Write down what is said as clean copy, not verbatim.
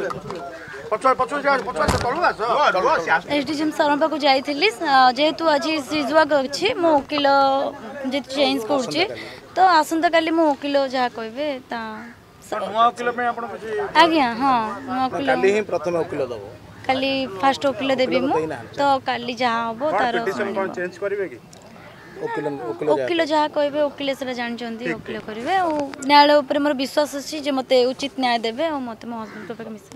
SDM sir पाक जाइली जेहेतु आज सिजवाग अच्छी मो वकिल चेंज करुचे तो आसंता काली मो वकिल जहाँ कहबे ता नुआ वकिल में आपण पछी आज्ञा हां नुआ वकिल काली ही प्रथम वकिल दबो काली फर्स्ट वकिल देबी मु तो काली जहाँ होबो तार पिटिशन कोन चेंज करबे की वकिल वकिल जहाँ कहबे वकिल से जान चंदी वकिल करबे ओ न्याय ऊपर मोर विश्वास अछि जे मते उचित न्याय देबे ओ मते मो हस्बैंड के मिस